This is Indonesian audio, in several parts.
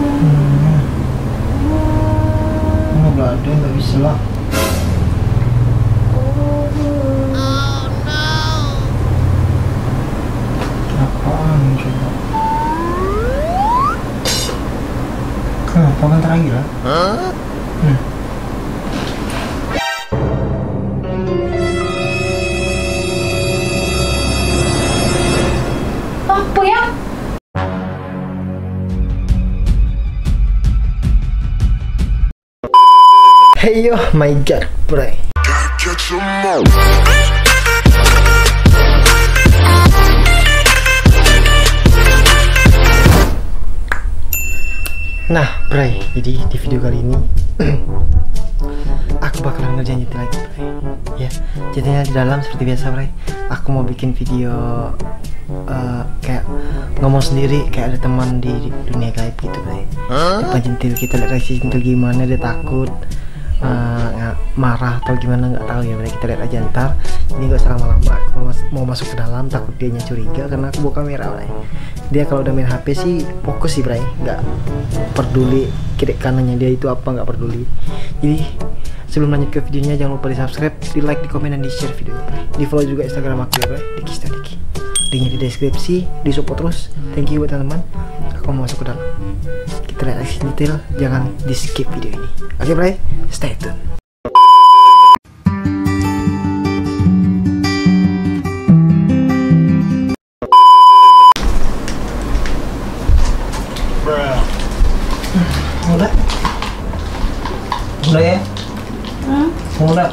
Oh, nggak ada, nggak bisa lah. Apaan coba? Kenapa kan terakhir lah? Heyo, my God, bro. Nah, bro, jadi di video kali ini aku bakalan ngerjain itu lagi, bro. Ya, jadinya di dalam seperti biasa, bro. Aku mau bikin video kayak ngomong sendiri, kayak ada teman di dunia gaib gitu, bro. Depan jentil kita lihat reaksi jentil gimana, dia takut. Marah atau gimana nggak tahu ya, mereka kita lihat aja ntar. Ini gak usah lama-lama, mau masuk ke dalam takut dia curiga karena aku bawa kamera, bro. Dia kalau udah main HP sih fokus sih, bro, nggak peduli kiri kanannya dia itu apa, nggak peduli. Jadi sebelum lanjut ke videonya jangan lupa di subscribe, di like, di komen, dan di share videonya, di follow juga Instagram aku ya, bro, Diki. Linknya di deskripsi, di support terus. Thank you buat teman-teman. Aku mau masuk ke dalam, kita lihat aksi detail, jangan di skip video ini. Oke, bro, stay tune. Mulai ya? Mulai.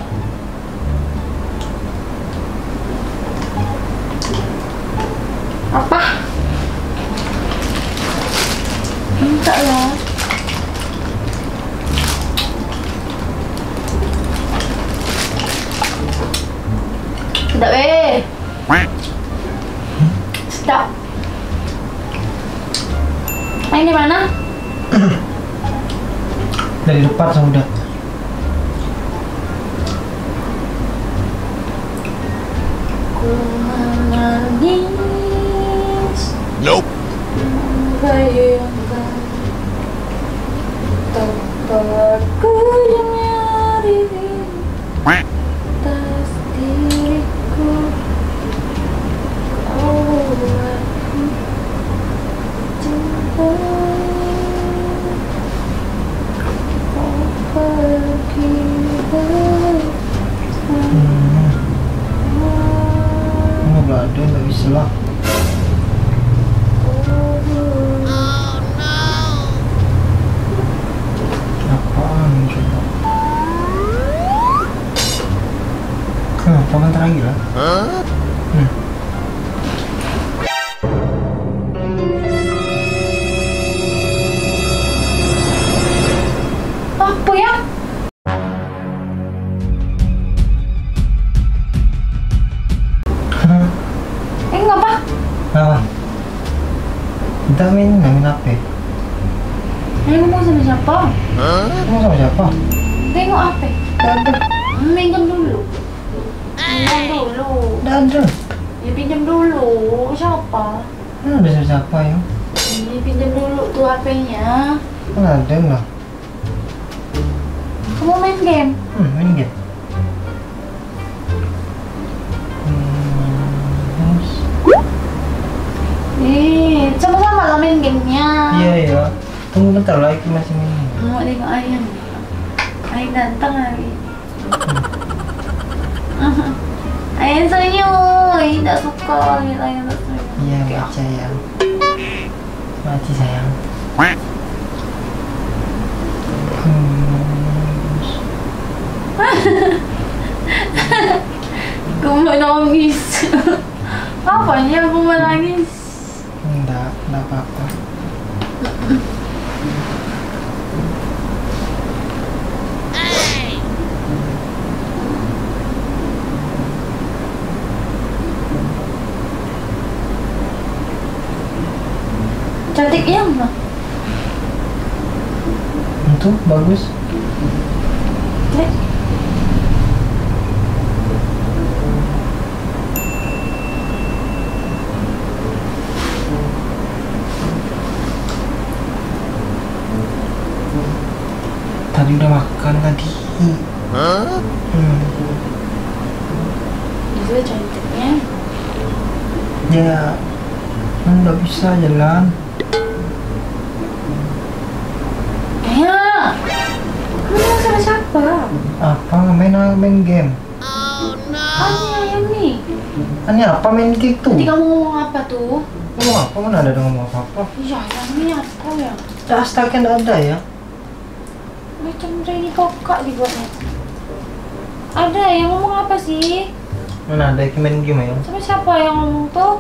Apa? Minta ya. Sedap eh. Sedap. Ini mana? Dari depan sama udah. Nope. Kita main HP. Ngomong sama siapa? Ngomong sama siapa? Tengok HP. Pinjam dulu. Ada. Ya pinjam dulu. Siapa? Ada siapa ya? Ini pinjam dulu tuh HP-nya. Ada nggak? Kamu main game? Main game. Sama-sama lah main gamenya. Iya. Tunggu bentar lah, Iki masih main. Mau tengok ayam. Ayam datang lagi. Ayam senyum. Ayam tak suka. Ayam tak suka. Iya, baca ya. Mati sayang. Aku mau nangis. Apanya aku mau nangis? Enggak apa-apa. Cantik ya, Ma? Itu bagus. Tadi udah makan tadi. Bisa cantiknya? Ya, kan nggak bisa jalan. Ayo, kamu sama siapa? Apa main game? Oh no. Ani ayam nih. Ani apa main gitu? Tadi kamu ngomong apa tuh? Ngomong apa? Mana ada ngomong apa-apa? Iya, ayamnya apa ya? Astaga, nggak ada ya? Macam Reni kokak dibuatnya. Ada yang ngomong apa sih? Mana ada yang main game ya? Sama siapa yang ngomong tuh?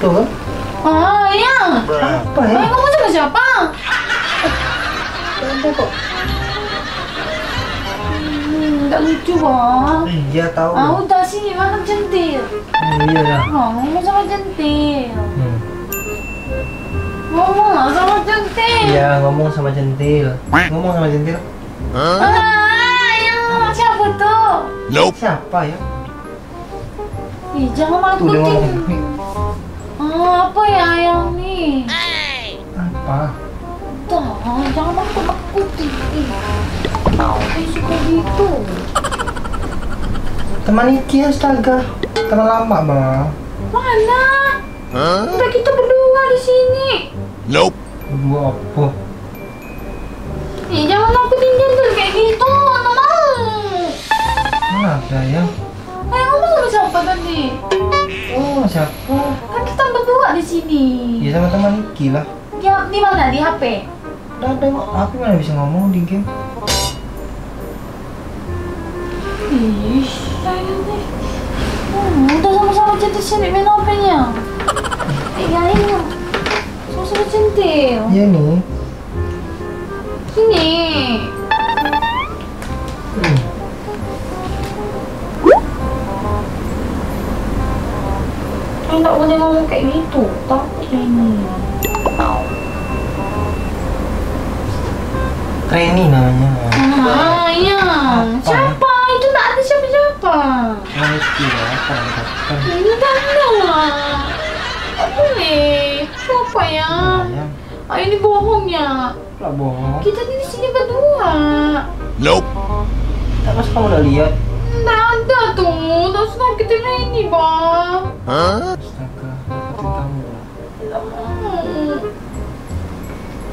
Tuh? Oh yang? Apa ya? Yang ngomong sama siapa? Ada kok. Nggak lucu bang. Iya tahu. Ah udah sini makan centil. Iya lah. Ngomong sama centil. Ngomong sama centil. Iya, ngomong sama centil. Ngomong sama centil. Ah, yang siapa tuh? Nope. Siapa ya? Ih, jangan malah kucing. Apa ya yang nih? Apa? Tuh, jangan malah kucing. Ih, suka gitu. Teman Iki, astaga. Teman lama, bang. Mana? Udah kita berdua di sini. Nope. Berdua apa? Ih, jangan aku tinggal kayak gitu, nggak mau. Mana ada ya? Ayo ngomong sama siapa tadi? Oh siapa? Kan kita berdua di sini. Iya sama teman Iki lah. Ya di mana? Di HP? Udah ada kok. Aku mana bisa ngomong di game? Ih, sayangnya. Udah sama-sama jadi sini main HP-nya. Iya ini, sama-sama centil. Iya nih. Sini. Enggak boleh ngomong kayak gitu, takut Reni. Reni namanya. Ah iya. Siapa? Itu nggak ada siapa-siapa. Ngerti ya, apa-apa. Ini bandel lah. Apa nih? Siapa ya? Ah ini bohong ya? Lah bohong. Kita di sini berdua. Nope. Terus kamu udah lihat? Nggak ada tuh. Terus kita ini bang. Hah? Astaga, dapetin kamu lah. Nggak mau.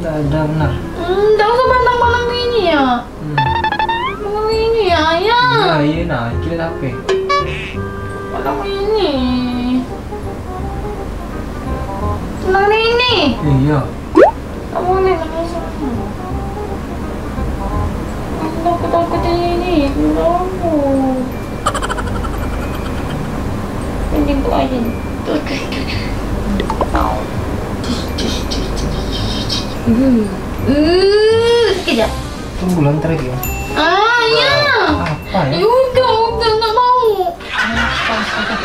Nggak ada benar. Nggak usah bantang-bantang ini ya. Bantang ini ya, ya. Nah, iya nah, kira apa? Bantang ini. Tenang ini. Iya. Kamu nih sama siapa? Aku takut-takutin ini, kenapa? Mending gue aja nih. Sekejap. Tunggu lantar lagi ya? Ah, iya! Apa ya? Udah, nggak mau.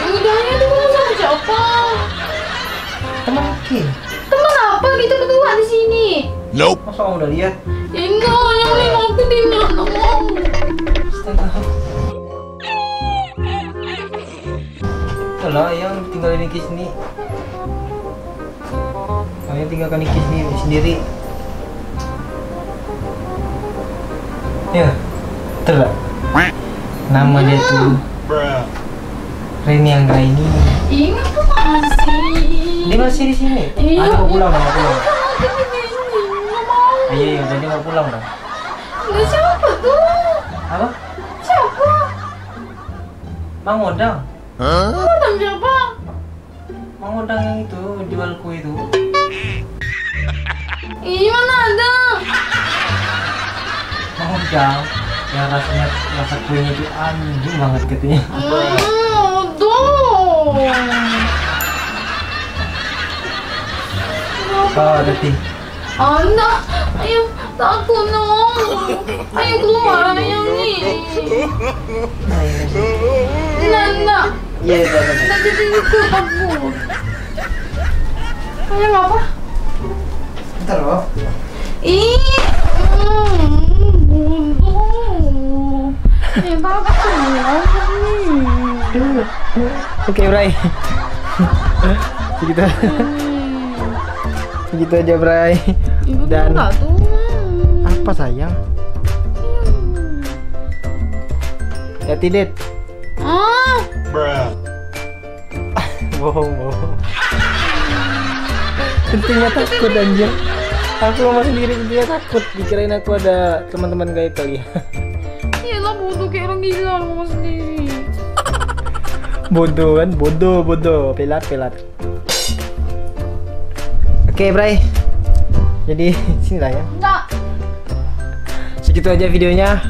Udah, ya tuh ngomong sama siapa? Teman Ki. Teman apa? Kita berdua di sini. Nope. Masa kamu udah lihat? Ya enggak, yang boleh ngomong di mana? Nggak mau. Astaga. Lah yang tinggal di Niki sini, kalian tinggalkan Niki sendiri. Ya, betul lah. Namanya tuh Reni Anggraini. Ini aku masih. Dia masih di sini. Aku pulang, aku pulang. Ayo, ayo, jadi mau pulang dah. Nggak siapa tuh? Apa? Siapa? Bang Odang. Odang siapa? Mang Odang yang itu, jual kue itu. Iya mana ada? Mang Odang yang rasanya, rasa kuenya itu anjing banget katanya. Odong. Oh, Deti. Anak, ayo takut dong. Ayo keluar yang ini. Nanda, ya, nanda jadi ikut aku. Kamu apa? Bentar loh. Ih, bodoh. Eh, bapak ini. Oke, Bray. Segitu aja, Bray. Ibu dan enggak tuh. Apa sayang? Ya tidak. Ah. Bohong. Intinya takut anjir. Aku sama sendiri dia takut, dikirain aku ada teman-teman gaib kali ya. Iyalah bodoh kayak orang gila sama sendiri. Bodoh kan, bodoh, pelat. Oke, Bray. Jadi sini lah ya. Enggak. Segitu aja videonya.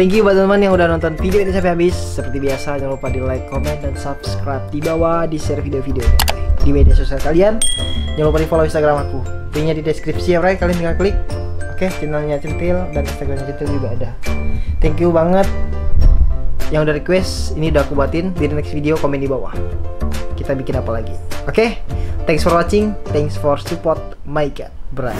Thank you buat teman-teman yang udah nonton video ini sampai habis. Seperti biasa jangan lupa di like, comment, dan subscribe di bawah, di share video-video di media sosial kalian. Jangan lupa di follow Instagram aku. Linknya di deskripsi ya, Bray. Kalian tinggal klik. Oke, channelnya Centil dan Instagramnya Centil juga ada. Thank you banget yang udah request. Ini udah aku buatin. Di next video komen di bawah. Kita bikin apa lagi? Oke. Thanks for watching, thanks for support my cat, Bray.